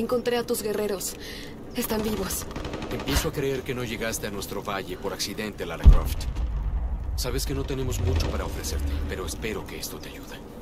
Encontré a tus guerreros. Están vivos. Empiezo a creer que no llegaste a nuestro valle por accidente, Lara Croft. Sabes que no tenemos mucho para ofrecerte, pero espero que esto te ayude.